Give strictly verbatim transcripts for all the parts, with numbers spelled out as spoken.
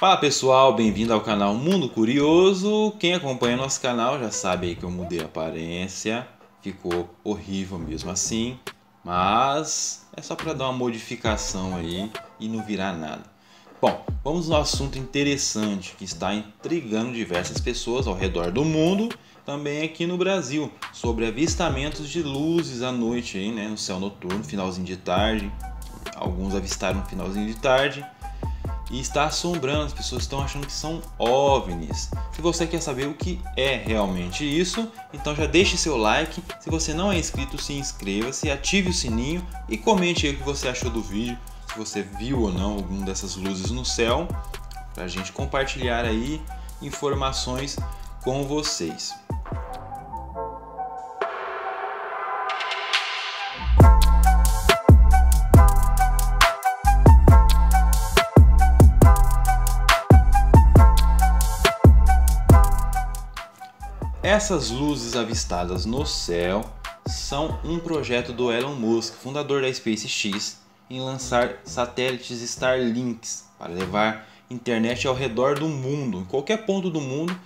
Fala pessoal, bem-vindo ao canal Mundo Curioso. Quem acompanha nosso canal já sabe aí que eu mudei a aparência. Ficou horrível mesmo assim, mas é só para dar uma modificação aí e não virar nada. Bom, vamos no assunto interessante que está intrigando diversas pessoas ao redor do mundo, também aqui no Brasil, sobre avistamentos de luzes à noite aí, né, no céu noturno, finalzinho de tarde. Alguns avistaram no finalzinho de tarde. E está assombrando, as pessoas estão achando que são OVNIs. Se você quer saber o que é realmente isso, então já deixe seu like. Se você não é inscrito, se inscreva-se, ative o sininho e comente aí o que você achou do vídeo, se você viu ou não alguma dessas luzes no céu, para a gente compartilhar aí informações com vocês. Essas luzes avistadas no céu são um projeto do Elon Musk, fundador da SpaceX, em lançar satélites Starlinks para levar internet ao redor do mundo. Em qualquer ponto do mundo,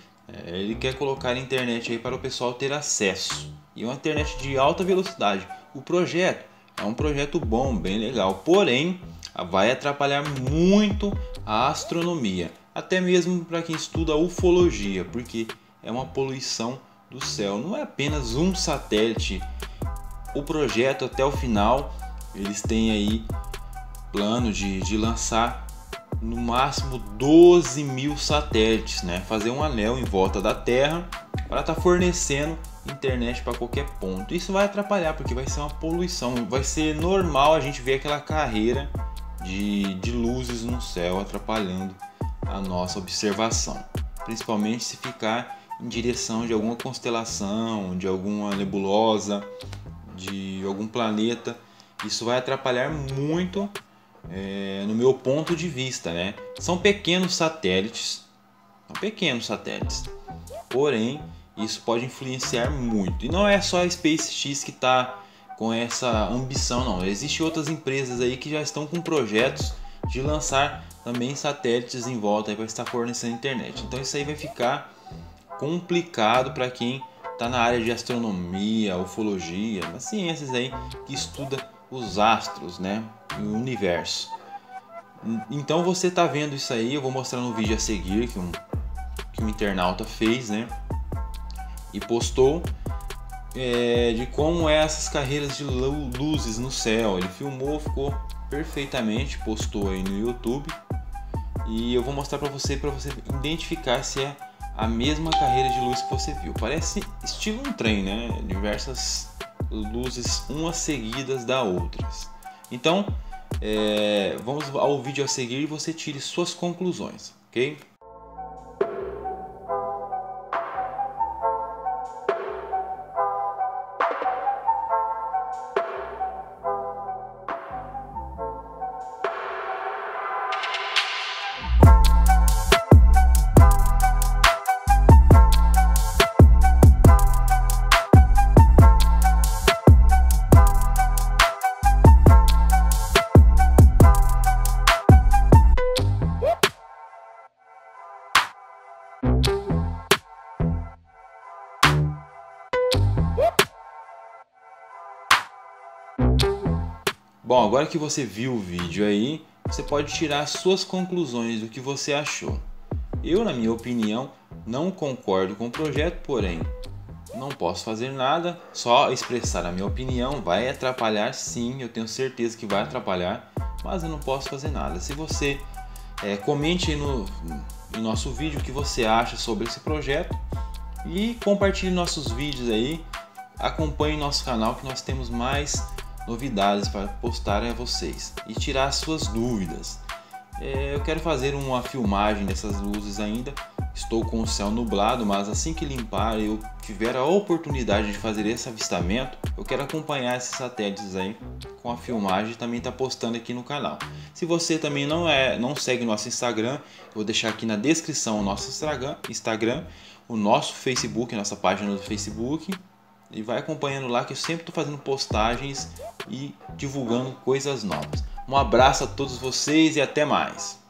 ele quer colocar internet aí para o pessoal ter acesso. E uma internet de alta velocidade. O projeto é um projeto bom, bem legal, porém vai atrapalhar muito a astronomia, até mesmo para quem estuda ufologia, porque é uma poluição do céu. Não é apenas um satélite. O projeto até o final, eles têm aí plano de, de lançar no máximo doze mil satélites, né? Fazer um anel em volta da Terra para estar tá fornecendo internet para qualquer ponto. Isso vai atrapalhar porque vai ser uma poluição. Vai ser normal a gente ver aquela carreira de, de luzes no céu atrapalhando a nossa observação, principalmente se ficar em direção de alguma constelação, de alguma nebulosa, de algum planeta. Isso vai atrapalhar muito, é, no meu ponto de vista, né? São pequenos satélites, são pequenos satélites, porém isso pode influenciar muito. E não é só a SpaceX que está com essa ambição, não. Existem outras empresas aí que já estão com projetos de lançar também satélites em volta para estar fornecendo internet. Então isso aí vai ficar complicado para quem está na área de astronomia, ufologia, as ciências aí que estuda os astros, né, e o universo. Então você está vendo isso aí, eu vou mostrar no vídeo a seguir que um, que um internauta fez, né, e postou, é, de como é essas carreiras de luzes no céu. Ele filmou, ficou perfeitamente, postou aí no YouTube e eu vou mostrar para você, para você identificar se é a mesma carreira de luz que você viu. Parece estilo um trem, né? Diversas luzes umas seguidas das outras. Então, é, vamos ao vídeo a seguir e você tire suas conclusões, ok? Bom, agora que você viu o vídeo aí, você pode tirar suas conclusões do que você achou. Eu, na minha opinião, não concordo com o projeto, porém, não posso fazer nada, só expressar a minha opinião. Vai atrapalhar sim, eu tenho certeza que vai atrapalhar, mas eu não posso fazer nada. Se você, é, comente aí no, no nosso vídeo o que você acha sobre esse projeto e compartilhe nossos vídeos aí, acompanhe nosso canal que nós temos mais novidades para postar a vocês e tirar suas dúvidas. É, eu quero fazer uma filmagem dessas luzes ainda. Estou com o céu nublado, mas assim que limpar, eu tiver a oportunidade de fazer esse avistamento, eu quero acompanhar esses satélites aí com a filmagem e também tá postando aqui no canal. Se você também não é, não segue nosso Instagram, eu vou deixar aqui na descrição o nosso Instagram, Instagram, o nosso Facebook, a nossa página do Facebook. E vai acompanhando lá que eu sempre estou fazendo postagens e divulgando coisas novas. Um abraço a todos vocês e até mais!